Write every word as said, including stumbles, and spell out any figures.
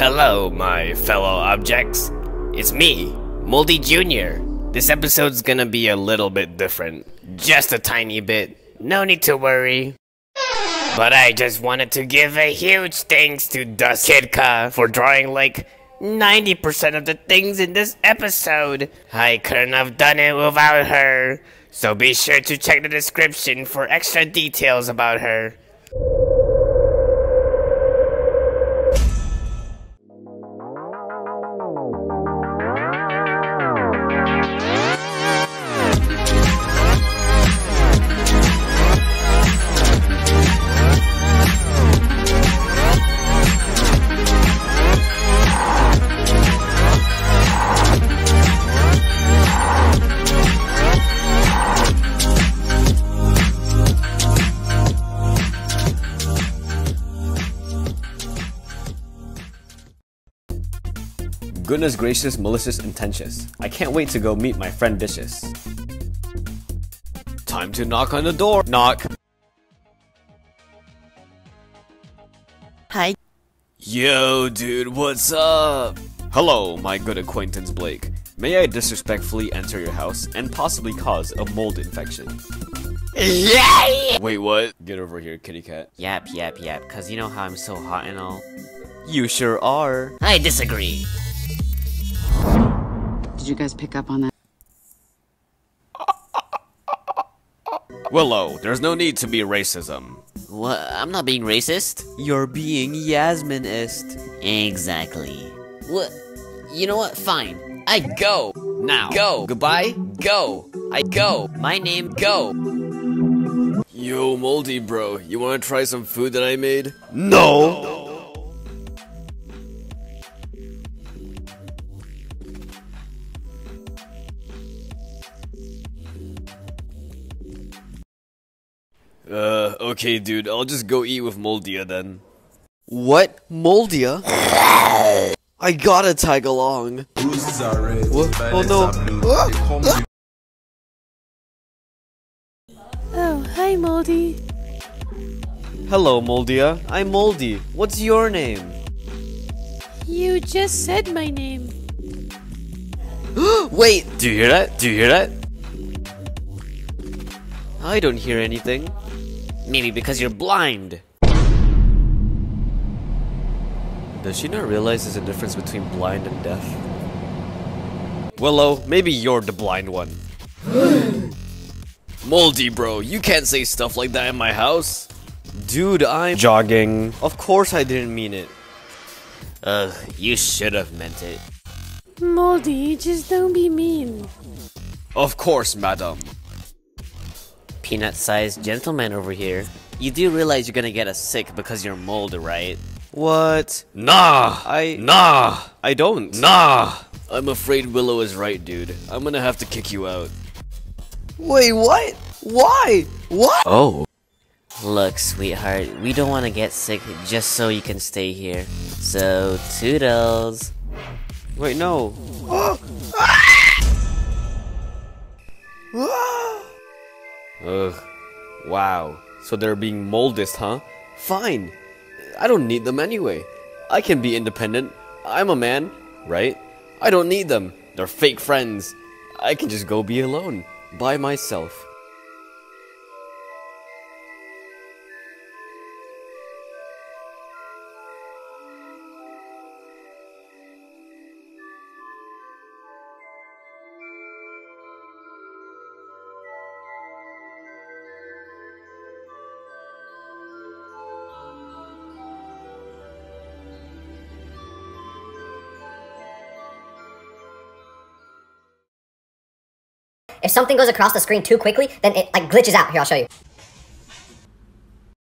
Hello, my fellow objects. It's me, Moldy Junior This episode's gonna be a little bit different. Just a tiny bit. No need to worry. But I just wanted to give a huge thanks to DuskIDCA for drawing like ninety percent of the things in this episode. I couldn't have done it without her. So be sure to check the description for extra details about her. Goodness gracious, malicious intentions. I can't wait to go meet my friend Vicious. Time to knock on the door. Knock. Hi. Yo, dude, what's up? Hello, my good acquaintance Blake. May I disrespectfully enter your house and possibly cause a mold infection? Yay! Wait, what? Get over here, kitty cat. Yap, yap, yap, cause you know how I'm so hot and all. You sure are. I disagree. Did you guys pick up on that? Willow, there's no need to be racism. What? I'm not being racist. You're being Yasminist. Exactly. What? You know what? Fine. I go. Now. Go. Goodbye. Go. I go. My name. Go. Yo, Moldy Bro, you want to try some food that I made? No! No. Uh, okay, dude, I'll just go eat with Moldia then. What? Moldia? I gotta tag along. What? Oh no. Oh, hi, Moldy. Hello, Moldia. I'm Moldy. What's your name? You just said my name. Wait! Do you hear that? Do you hear that? I don't hear anything. Maybe because you're blind. Does she not realize there's a difference between blind and deaf? Willow, maybe you're the blind one. Moldy Bro, you can't say stuff like that in my house. Dude, I'm jogging. Of course I didn't mean it. Ugh, you should have meant it. Moldy, just don't be mean. Of course, madam. Peanut-sized gentleman over here. You do realize you're gonna get us sick because you're mold, right? What? Nah! I- Nah! I don't. Nah! I'm afraid Willow is right, dude. I'm gonna have to kick you out. Wait, what? Why? What? Oh. Look, sweetheart, we don't want to get sick just so you can stay here. So, toodles. Wait, no. Ugh. Wow. So they're being moldist, huh? Fine. I don't need them anyway. I can be independent. I'm a man, right? I don't need them. They're fake friends. I can just go be alone. By myself. If something goes across the screen too quickly, then it like glitches out. Here, I'll show you.